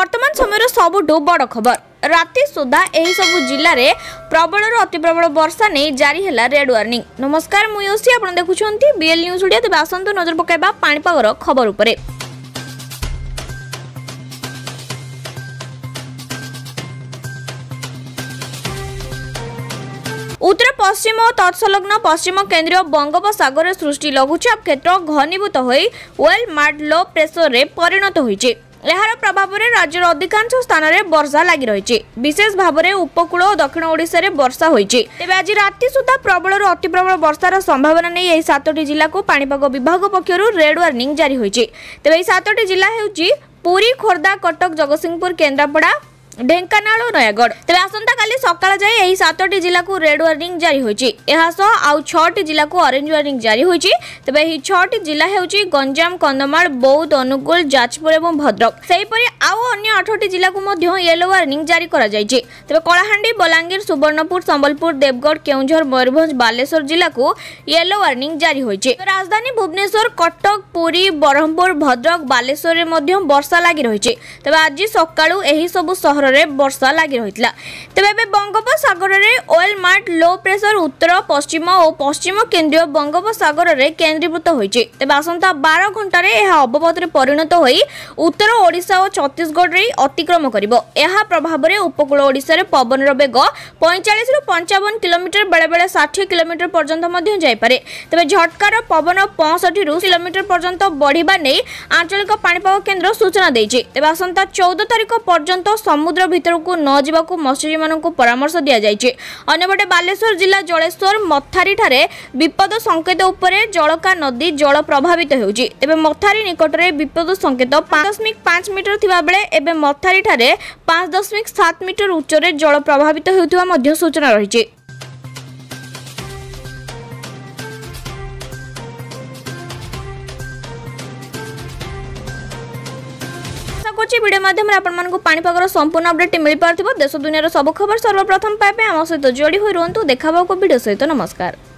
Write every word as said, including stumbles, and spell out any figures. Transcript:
बर्तमान समय सबुठ बड़ खबर राति सुधा यह सब जिले में प्रबल अति प्रबल वर्षा नहीं जारी है रेड वार्निंग। नमस्कार मुसी आप देखुं बीएल न्यूज ओडिया। तेज आसतु नजर पकड़ा पानीपागर खबर उपरे। उत्तर पश्चिम और तत्सलग्न पश्चिम केंद्रीय बंगोपसागर में सृष्टि लघुचाप क्षेत्र घनीभूत हो वेल मार्ड लो प्रेसर में परिणत होती। यार प्रभाव में राज्यर अधिकांश स्थान में वर्षा लगी रही। विशेष भाव में उपकूल और दक्षिण ओडिशा में वर्षा होती। तेज आज राति सुधा प्रबल अति प्रबल वर्षार संभावना नहीं यह सातटी जिला को पानीपाग विभाग पक्षर रेड वार्निंग जारी होती। तेज यह सातटी जिला होची पुरी, खोर्धा, कटक, जगतसिंहपुर, केन्द्रापड़ा, ढेंकानाल और नयगढ़। तेज आसंता काली सकाळ जाए यही सातटी जिला को रेड वार्निंग जारी होची। एहा सो आउ छटी जिला को ऑरेंज वार्निंग जारी होची। तेज यही छटी जिला हेउची गंजाम, कंधमाल, बौद्ध, अनुगुल, जाजपुर और भद्रक। सेहीपरि आउ अन्य आठटी जिला को मध्य येलो वार्निंग जारी करा जायछि। तेज कलाहांडी, बलांगीर, सुवर्णपुर, संबलपुर, देवगढ़, केउंझर, मयूरभंज, बालेश्वर जिला को येलो वार्निंग जारी होची। राजधानी भुवनेश्वर, कटक, पुरी, ब्रह्मपुर, भद्रक, बालेश्वर में मध्य वर्षा लागि रहिछि। तेज आज सकाळू एही सब सहर वर्षा लगी रही। तेज बंगोपसागर में ओएल मार्ट लो प्रेसर उत्तर पश्चिम और पश्चिम केंद्रीय बंगोपसागर में केंद्रीभूत होती। तेज आसंता बारह घंटा यह अवपथ में परिणत हो उत्तर ओडिशा और छत्तीसगढ़ में अतिक्रम कर प्रभाव में उपकूल ओडिशा में पवन वेग पैंतालीस रु पंचावन किलोमीटर बेले बेले साठ किलोमीटर पर्यंत जापे। तेज झटकार पवन पैंसठ रु किलोमीटर पर्यंत बढ़िया नहीं आंचलिक पानीपाग केन्द्र सूचना देती। तेज आसंता चौदह तारीख पर्यंत समुद्र भीतर को न जावाक मत्स्यजीवी मानू परामर्श दि जाए। अन्यपटे बालेश्वर जिला जलेश्वर मथारी ठारे विपद संकेत उपर जलका नदी जल प्रभावित होउची। तेबे मथारी निकट में विपद संकेत पांच दशमिक पांच मीटर थिबा बेले एबे मथारी ठारे पांच दशमिक सात मीटर उच्चरे जल प्रभावित होउथिबा मध्य सूचना रहिची। वीडियो माध्यम आपमनको पानीपागर संपूर्ण अपडेट मिल पार्थिव। देश दुनिया सब खबर सर्वप्रथम पाइबे आम सहित जोड़ी हो रुहतु। देखा वीडियो सहित नमस्कार।